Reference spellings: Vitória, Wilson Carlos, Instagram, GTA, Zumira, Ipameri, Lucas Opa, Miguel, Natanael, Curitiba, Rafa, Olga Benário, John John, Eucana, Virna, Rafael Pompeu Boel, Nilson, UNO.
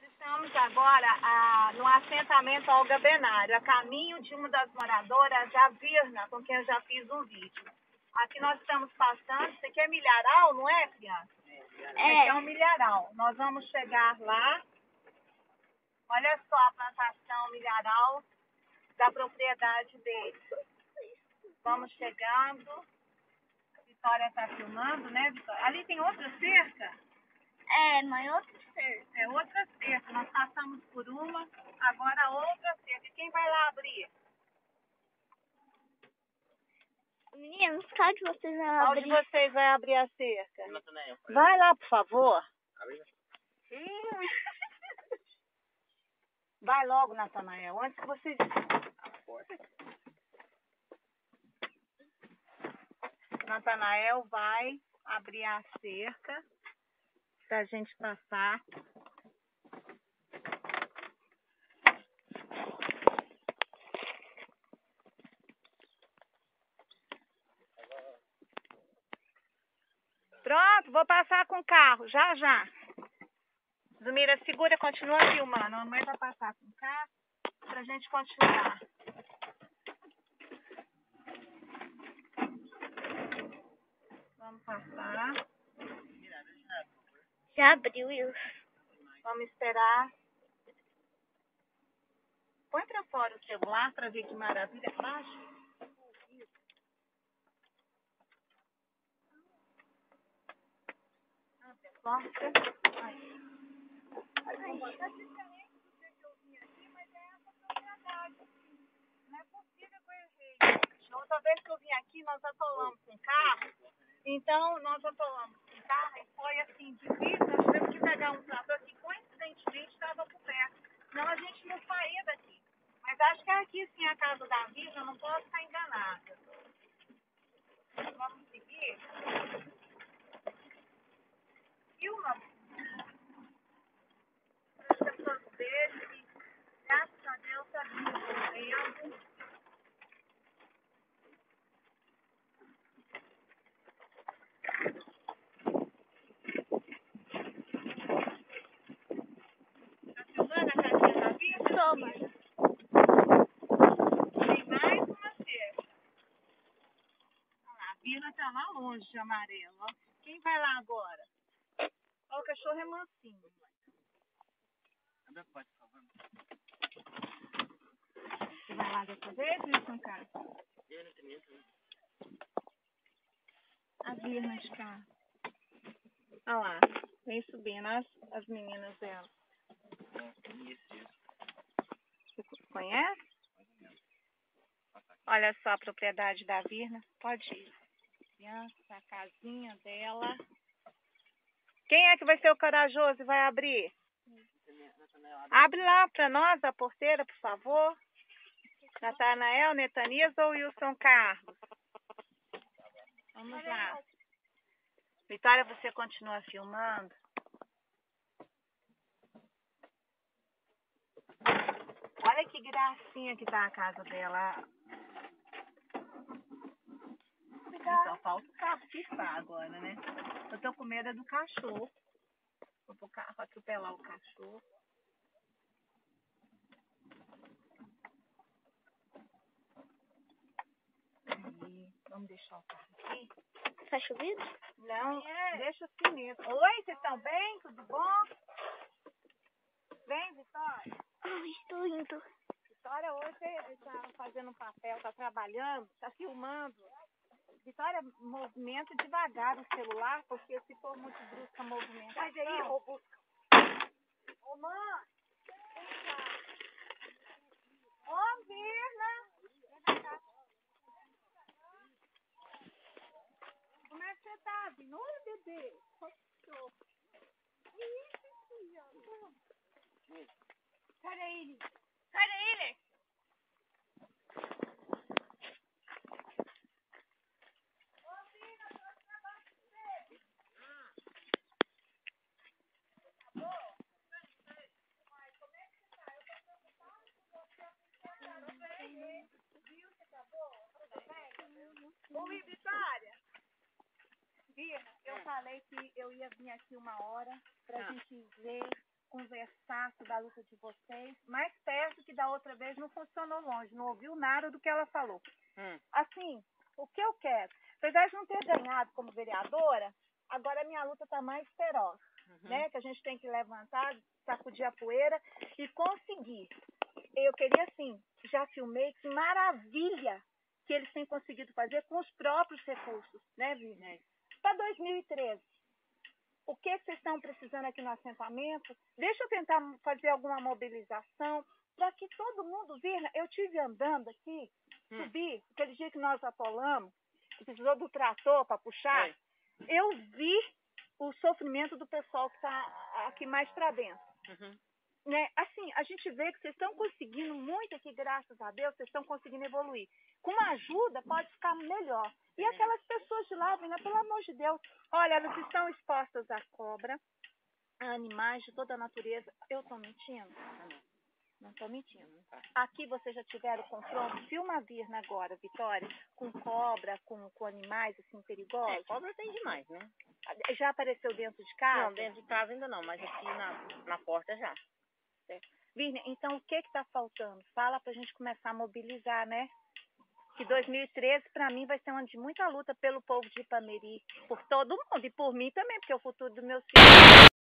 nós estamos agora no assentamento Olga Benário, a caminho de uma das moradoras, a Virna, com quem eu já fiz um vídeo. Aqui nós estamos passando, isso aqui é milharal, não é, criança? É. Aqui é um milharal. Nós vamos chegar lá. Olha só a plantação milharal da propriedade dele. Vamos chegando. A Vitória está filmando, né, Vitória? Ali tem outra cerca? É, mãe, outra cerca. É outra cerca. Nós passamos por uma, agora outra cerca. Quem vai lá abrir? Meninos, qual de vocês vai abrir? Qual de vocês vai abrir a cerca? Natanael. Vai lá, por favor. Abre. Vai logo, Natanael, antes que vocês... Natanael vai abrir a cerca pra gente passar. Pronto, vou passar com o carro, já, já. Zumira, segura, continua filmando. A mamãe vai passar com o carro pra gente continuar. Vamos passar. Já abriu, Wilson. Vamos esperar. Põe pra fora o celular pra ver que maravilha. Baixa. Porta. Mas é essa propriedade. Não é possível que eu errei. Outra vez que eu vim aqui, nós atolamos com carro. Então, nós atolamos com carro e foi assim, difícil. Nós tivemos que pegar um trator que coincidentemente estava por perto. Senão a gente não saía daqui. Mas acho que é aqui sim a casa da vida, eu não posso estar enganada. Vamos seguir? Filma para as pessoas verem que, graças a Deus, está vindo o tempo. Toma. Tem mais uma cerca. Olha lá, a Virna está lá longe, amarelo. Ó. Quem vai lá agora? Ó, o cachorro é mansinho. Abre a porta, por favor. Você vai lá dessa vez, Wilson Carlos? Eu não tenho medo. A Virna está. Olha lá, vem subindo as meninas dela. Conhece? Olha só a propriedade da Virna. Pode ir. A casinha dela. Quem é que vai ser o corajoso e vai abrir? Abre lá para nós a porteira, por favor. Natanael, Netaniza ou Wilson Carlos? Vamos lá. Vitória, você continua filmando? Olha que gracinha que tá a casa dela. Só falta o carro pisar agora, né? Eu tô com medo do cachorro. Vou pro carro atropelar o cachorro. Aí, vamos deixar o carro aqui. Tá chovendo? Não, deixa assim mesmo. Oi, vocês estão bem? Tudo bom? Vem, Vitória? Eu estou indo. Vitória hoje está fazendo um papel, está trabalhando, está filmando. Vitória, movimenta devagar o celular, porque se for muito brusca a movimentação... Sai daí, robusca. Ô, mãe! Ô, Virna! Como é que você tá, Virna? Oi, bebê! Que isso aqui, ó? Sai daí, Nilson. Sai daí, Nilson. Ô, Virna, eu trouxe pra baixo de você. Tá bom? Mas como é que você tá? Eu tô preocupada com você. Eu tô bem. Viu? Você tá bom? Tudo bem? Oi, Vitória. Virna, eu falei que eu ia vir aqui uma hora pra gente ver... conversasse da luta de vocês, mais perto que da outra vez, não funcionou longe, não ouviu nada do que ela falou. Assim, o que eu quero? Apesar de não ter ganhado como vereadora, agora a minha luta está mais feroz, né? Que a gente tem que levantar, sacudir a poeira e conseguir. Eu queria, assim, já filmei, que maravilha que eles têm conseguido fazer com os próprios recursos, né, Virna? Para 2013, o que vocês estão precisando aqui no assentamento? Deixa eu tentar fazer alguma mobilização para que todo mundo, Virna, eu tive andando aqui, subi, aquele dia que nós atolamos, que precisou do trator para puxar, eu vi o sofrimento do pessoal que está aqui mais para dentro. Né? Assim, a gente vê que vocês estão conseguindo muito aqui, graças a Deus, vocês estão conseguindo evoluir. Com uma ajuda pode ficar melhor. E aquelas pessoas de lá, né? Pelo amor de Deus, olha, elas estão expostas à cobra, a animais de toda a natureza. Eu estou mentindo? Não estou mentindo. Aqui vocês já tiveram confronto, filma a Virna agora, Vitória, com cobra, com animais assim perigosos. É, cobra tem demais, né? Já apareceu dentro de casa? Não, dentro de casa ainda não, mas aqui na porta já. Virna, então o que está faltando? Fala para a gente começar a mobilizar, né? Que 2013, para mim, vai ser um ano de muita luta pelo povo de Ipameri, por todo mundo e por mim também, porque é o futuro dos meus filhos.